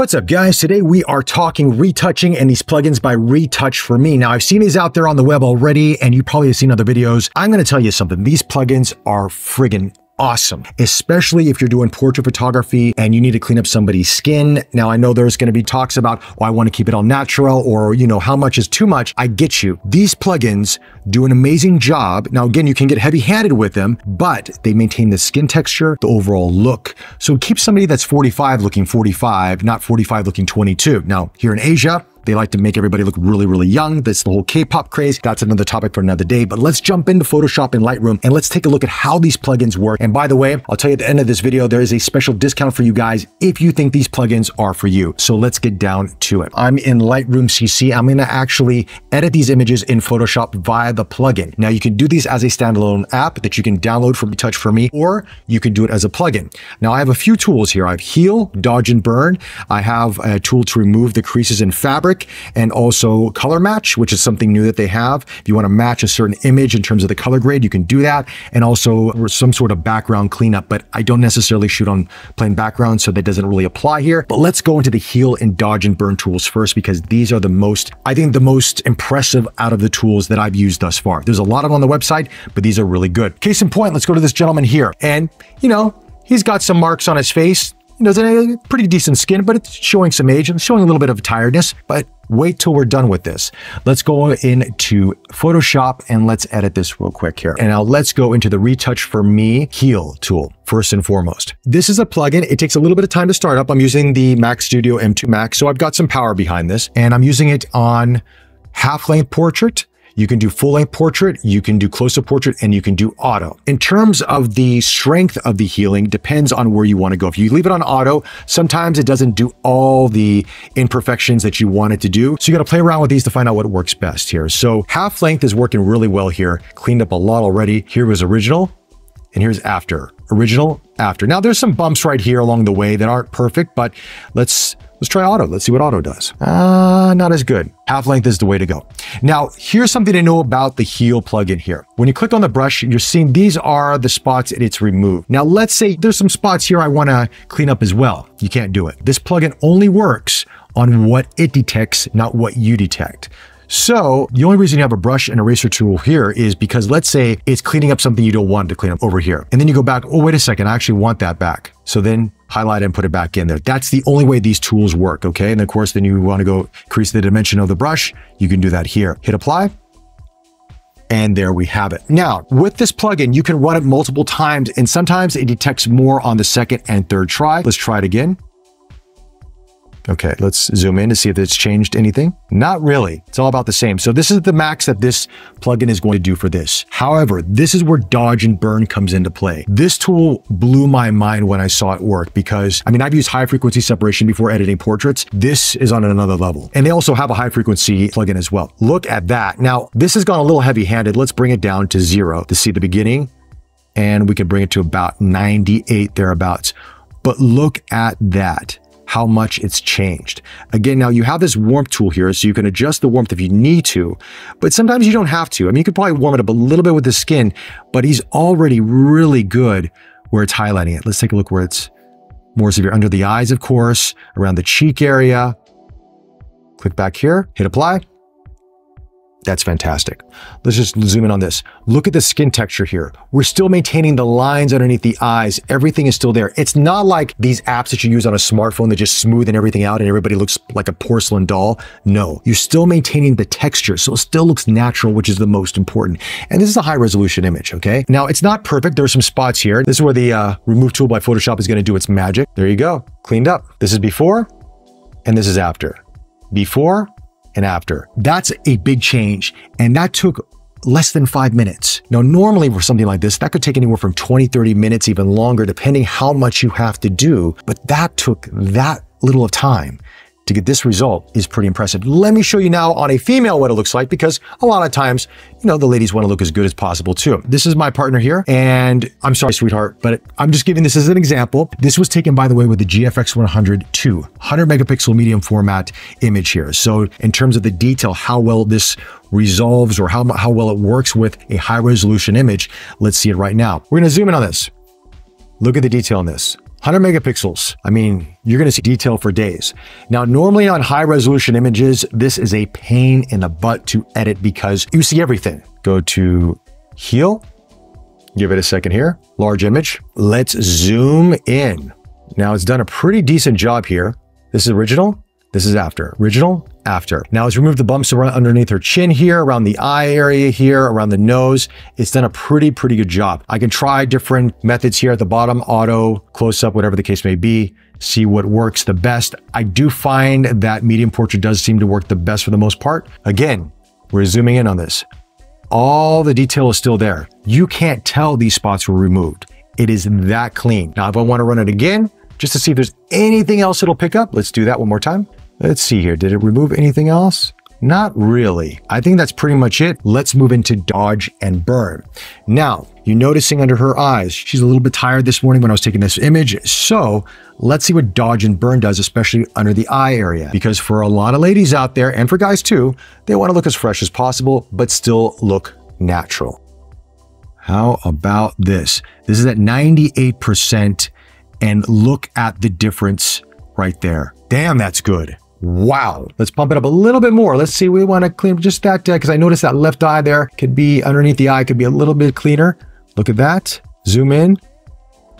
What's up, guys? Today we are talking retouching and these plugins by Retouch4me. Now, I've seen these out there on the web already, and you probably have seen other videos. I'm going to tell you something. These plugins are friggin' awesome, especially if you're doing portrait photography and you need to clean up somebody's skin. Now, I know there's going to be talks about, oh, I want to keep it all natural, or, you know, how much is too much. I get you. These plugins do an amazing job. Now, again, you can get heavy-handed with them, but they maintain the skin texture, the overall look. So keep somebody that's 45 looking 45, not 45 looking 22. Now, here in Asia, they like to make everybody look really, really young. That's the whole K-pop craze. That's another topic for another day, but let's jump into Photoshop and Lightroom and let's take a look at how these plugins work. And by the way, I'll tell you at the end of this video, there is a special discount for you guys if you think these plugins are for you. So let's get down to it. I'm in Lightroom CC. I'm gonna actually edit these images in Photoshop via the plugin. Now you can do these as a standalone app that you can download from Retouch4me, or you can do it as a plugin. Now I have a few tools here. I have Heal, Dodge and Burn. I have a tool to remove the creases in fabric, and also color match, which is something new that they have. If you want to match a certain image in terms of the color grade, you can do that. And also some sort of background cleanup, but I don't necessarily shoot on plain background, so that doesn't really apply here. But let's go into the Heal and Dodge and Burn tools first, because these are the most, I think the most impressive out of the tools that I've used thus far. There's a lot of them on the website, but these are really good. Case in point, let's go to this gentleman here. And you know, he's got some marks on his face. You know, it's a pretty decent skin, but it's showing some age and showing a little bit of tiredness, but wait till we're done with this. Let's go into Photoshop and let's edit this real quick here. And now let's go into the Retouch4me Heal tool first and foremost. This is a plugin. It takes a little bit of time to start up. I'm using the Mac Studio M2 Max, so I've got some power behind this, and I'm using it on half-length portrait. You can do full-length portrait, you can do close-up portrait, and you can do auto. In terms of the strength of the healing, depends on where you want to go. If you leave it on auto, sometimes it doesn't do all the imperfections that you want it to do. So you got to play around with these to find out what works best here. So half-length is working really well here. Cleaned up a lot already. Here was original, and here's after. Original, after. Now there's some bumps right here along the way that aren't perfect, but let's try auto. Let's see what auto does. Not as good. Half length is the way to go. Now, here's something to know about the Heal plugin here. When you click on the brush, you're seeing these are the spots that it's removed. Now, let's say there's some spots here I want to clean up as well. You can't do it. This plugin only works on what it detects, not what you detect. So the only reason you have a brush and eraser tool here is because, let's say, it's cleaning up something you don't want to clean up over here. And then you go back, oh, wait a second, I actually want that back. So then highlight and put it back in there. That's the only way these tools work, okay? And of course, then you want to go increase the dimension of the brush. You can do that here. Hit apply. And there we have it. Now, with this plugin, you can run it multiple times, and sometimes it detects more on the second and third try. Let's try it again. Okay, let's zoom in to see if it's changed anything. Not really, it's all about the same. So this is the max that this plugin is going to do for this. However, this is where Dodge and Burn comes into play. This tool blew my mind when I saw it work, because, I mean, I've used high frequency separation before editing portraits. This is on another level. And they also have a high frequency plugin as well. Look at that. Now, this has gone a little heavy-handed. Let's bring it down to 0 to see the beginning. And we can bring it to about 98 thereabouts. But look at that. How much it's changed. Again, now you have this warmth tool here, so you can adjust the warmth if you need to, but sometimes you don't have to. I mean, you could probably warm it up a little bit with the skin, but he's already really good where it's highlighting it. Let's take a look where it's more severe. Under the eyes, of course, around the cheek area. Click back here, hit apply. That's fantastic. Let's just zoom in on this. Look at the skin texture here. We're still maintaining the lines underneath the eyes. Everything is still there. It's not like these apps that you use on a smartphone that just smoothen everything out and everybody looks like a porcelain doll. No, you're still maintaining the texture, so it still looks natural, which is the most important. And this is a high resolution image, okay? Now, it's not perfect. There are some spots here. This is where the Remove tool by Photoshop is gonna do its magic. There you go, cleaned up. This is before, and this is after. Before, and after. That's a big change, and that took less than 5 minutes. Now, normally for something like this, that could take anywhere from 20, 30 minutes, even longer, depending how much you have to do, but that took that little of time to get this result is pretty impressive. Let me show you now on a female what it looks like, because a lot of times, you know, the ladies want to look as good as possible too. This is my partner here, and I'm sorry, sweetheart, but I'm just giving this as an example. This was taken, by the way, with the GFX 100II, 100 megapixel medium format image here. So in terms of the detail, how well this resolves or how well it works with a high resolution image, let's see it right now. We're going to zoom in on this. Look at the detail on this. 100 megapixels. I mean, you're going to see detail for days. Now, normally on high resolution images, this is a pain in the butt to edit because you see everything. Go to Heal. Give it a second here. Large image. Let's zoom in. Now, it's done a pretty decent job here. This is original. This is after. Original, after. Now, let's remove the bumps around underneath her chin here, around the eye area here, around the nose. It's done a pretty good job. I can try different methods here at the bottom, auto, close up, whatever the case may be, see what works the best. I do find that medium portrait does seem to work the best for the most part. Again, we're zooming in on this. All the detail is still there. You can't tell these spots were removed. It is that clean. Now, if I want to run it again, just to see if there's anything else it'll pick up, let's do that one more time. Let's see here. Did it remove anything else? Not really. I think that's pretty much it. Let's move into dodge and burn. Now, you're noticing under her eyes, she's a little bit tired this morning when I was taking this image. So let's see what dodge and burn does, especially under the eye area. Because for a lot of ladies out there, and for guys too, they want to look as fresh as possible, but still look natural. How about this? This is at 98%, and look at the difference right there. Damn, that's good. Wow. Let's pump it up a little bit more. Let's see. We want to clean just that because I noticed that left eye there could be underneath the eye, could be a little bit cleaner. Look at that. Zoom in.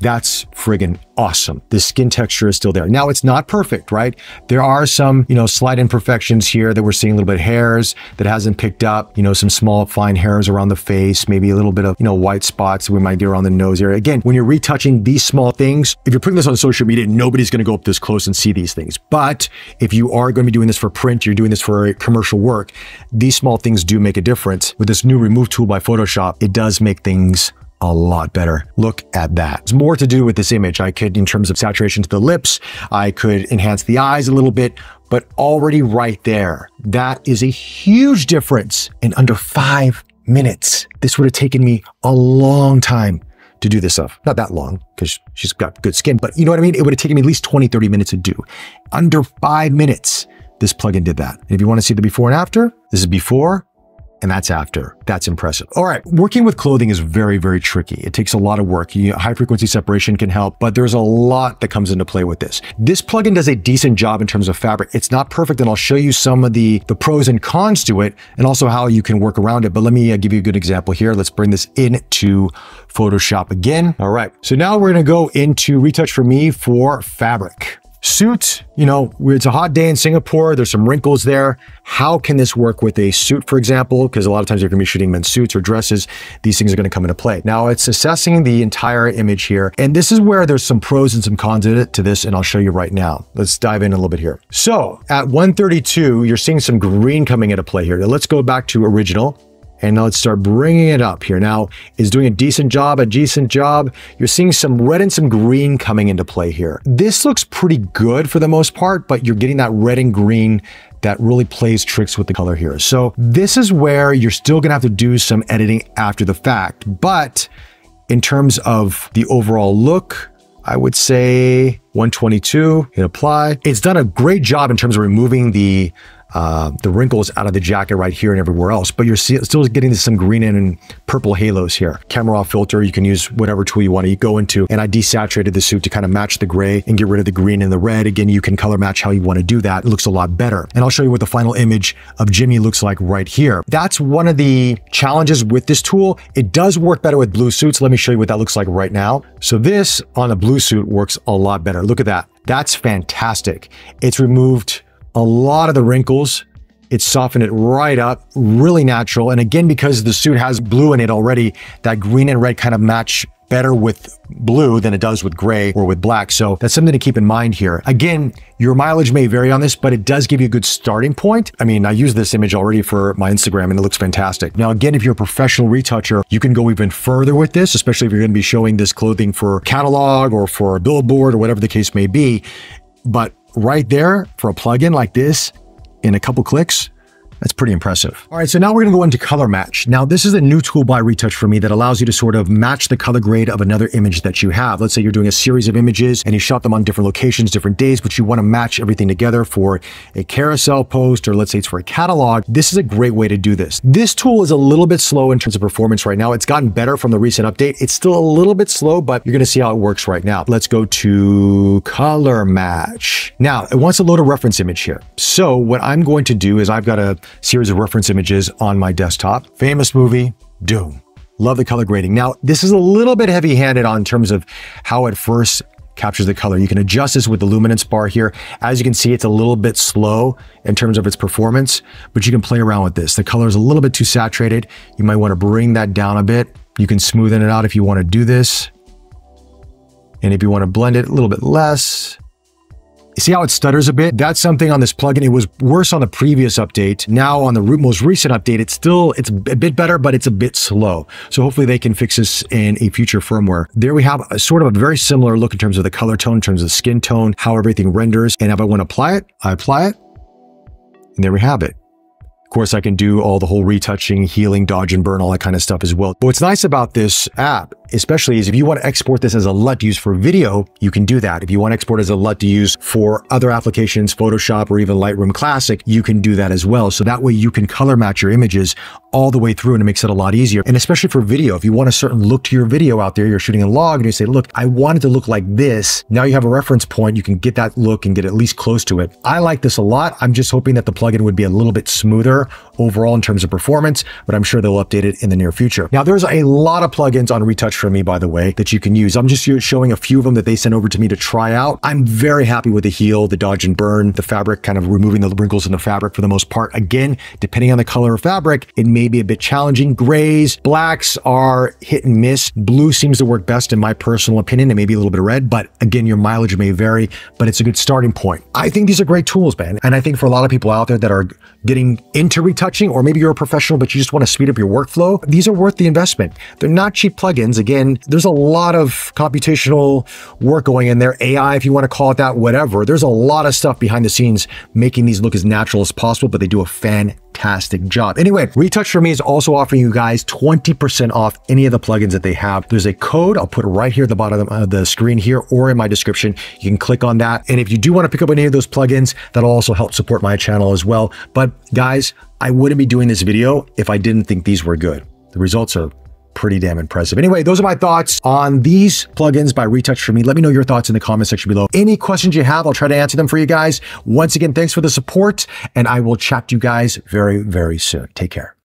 That's friggin' awesome. The skin texture is still there. Now, it's not perfect, right? There are some, slight imperfections here that we're seeing, a little bit of hairs that hasn't picked up, some small fine hairs around the face, maybe a little bit of, white spots that we might get around the nose area. Again, when you're retouching these small things, if you're putting this on social media, nobody's going to go up this close and see these things. But if you are going to be doing this for print, you're doing this for commercial work, these small things do make a difference. With this new remove tool by Photoshop, it does make things a lot better. Look at that. There's more to do with this image. I could, in terms of saturation to the lips, I could enhance the eyes a little bit, but already right there, that is a huge difference in under 5 minutes. This would have taken me a long time to do this stuff. Not that long, because she's got good skin, but you know what I mean? It would have taken me at least 20, 30 minutes to do. Under 5 minutes, this plugin did that. And if you want to see the before and after, this is before, and that's after. That's impressive. All right, working with clothing is very tricky. It takes a lot of work. High frequency separation can help, but there's a lot that comes into play with this. This plugin does a decent job in terms of fabric. It's not perfect, and I'll show you some of the pros and cons to it, and also how you can work around it. But let me give you a good example here. Let's bring this into Photoshop again. All right, so now we're gonna go into Retouch4me for fabric. Suit, it's a hot day in Singapore. There's some wrinkles there. How can this work with a suit, for example? Because a lot of times you're going to be shooting men's suits or dresses. These things are going to come into play. Now, it's assessing the entire image here. And this is where there's some pros and some cons to this, and I'll show you right now. Let's dive in a little bit here. So at 132, you're seeing some green coming into play here. Now, let's go back to original. And now let's start bringing it up here. Now, it's doing a decent job. You're seeing some red and some green coming into play here. This looks pretty good for the most part, but you're getting that red and green that really plays tricks with the color here. So this is where you're still gonna have to do some editing after the fact. But in terms of the overall look, I would say 122, hit apply. It's done a great job in terms of removing the wrinkles out of the jacket right here and everywhere else, but you're still getting some green and purple halos here. Camera off filter, you can use whatever tool you want to go into, and I desaturated the suit to kind of match the gray and get rid of the green and the red. Again, you can color match how you want to do that. It looks a lot better. And I'll show you what the final image of Jimmy looks like right here. That's one of the challenges with this tool. It does work better with blue suits. Let me show you what that looks like right now. So this on a blue suit works a lot better. Look at that. That's fantastic. It's removed a lot of the wrinkles. It softened it right up, really natural. And again, because the suit has blue in it already, that green and red kind of match better with blue than it does with gray or with black. So that's something to keep in mind here. Again, your mileage may vary on this, but it does give you a good starting point. I mean, I use this image already for my Instagram and it looks fantastic. Now, again, if you're a professional retoucher, you can go even further with this, especially if you're going to be showing this clothing for catalog or for a billboard or whatever the case may be. But right there, for a plugin like this, in a couple clicks, That's pretty impressive. All right, so now we're gonna go into color match. Now, this is a new tool by Retouch4me that allows you to sort of match the color grade of another image that you have. Let's say you're doing a series of images and you shot them on different locations, different days, but you wanna match everything together for a carousel post, or let's say it's for a catalog. This is a great way to do this. This tool is a little bit slow in terms of performance right now. It's gotten better from the recent update. It's still a little bit slow, but you're gonna see how it works right now. Let's go to color match. Now, it wants to load a reference image here. So what I'm going to do is I've got a series of reference images on my desktop. Famous movie, Doom. Love the color grading. Now, this is a little bit heavy-handed on terms of how it first captures the color. You can adjust this with the luminance bar here. As you can see, it's a little bit slow in terms of its performance, but you can play around with this. The color is a little bit too saturated. You might want to bring that down a bit. You can smoothen it out if you want to do this. And if you want to blend it a little bit less, see how it stutters a bit? That's something on this plugin. It was worse on the previous update. Now on the most recent update, it's a bit better, but it's a bit slow. So hopefully they can fix this in a future firmware. There we have a sort of a very similar look in terms of the color tone, in terms of the skin tone, how everything renders. And if I want to apply it, I apply it. And there we have it. Of course, I can do all the whole retouching, healing, dodge and burn, all that kind of stuff as well. But what's nice about this app, especially, is if you want to export this as a LUT to use for video, you can do that. If you want to export as a LUT to use for other applications, Photoshop or even Lightroom Classic, you can do that as well. So that way you can color match your images all the way through, and it makes it a lot easier. And especially for video, if you want a certain look to your video out there, you're shooting a log and you say, look, I want it to look like this. Now you have a reference point. You can get that look and get at least close to it. I like this a lot. I'm just hoping that the plugin would be a little bit smoother overall in terms of performance, but I'm sure they'll update it in the near future. Now there's a lot of plugins on Retouch4me, by the way, that you can use. I'm just showing a few of them that they sent over to me to try out. I'm very happy with the heal, the dodge and burn, the fabric, kind of removing the wrinkles in the fabric for the most part. Again, depending on the color of fabric, it may be a bit challenging. Grays, blacks are hit and miss. Blue seems to work best in my personal opinion, and maybe a little bit of red, but again, your mileage may vary, but it's a good starting point. I think these are great tools, man. And I think for a lot of people out there that are getting into retouching, or maybe you're a professional, but you just want to speed up your workflow, these are worth the investment. They're not cheap plugins. Again, there's a lot of computational work going in there, AI, if you want to call it that, whatever. There's a lot of stuff behind the scenes making these look as natural as possible, but they do a fantastic job. Anyway, Retouch4me is also offering you guys 20% off any of the plugins that they have. There's a code I'll put right here at the bottom of the screen here, or in my description. You can click on that. And if you do want to pick up any of those plugins, that'll also help support my channel as well. But guys, I wouldn't be doing this video if I didn't think these were good. The results are pretty damn impressive. Anyway, those are my thoughts on these plugins by Retouch4me. Let me know your thoughts in the comment section below. Any questions you have, I'll try to answer them for you guys. Once again, thanks for the support, and I will chat to you guys very, very soon. Take care.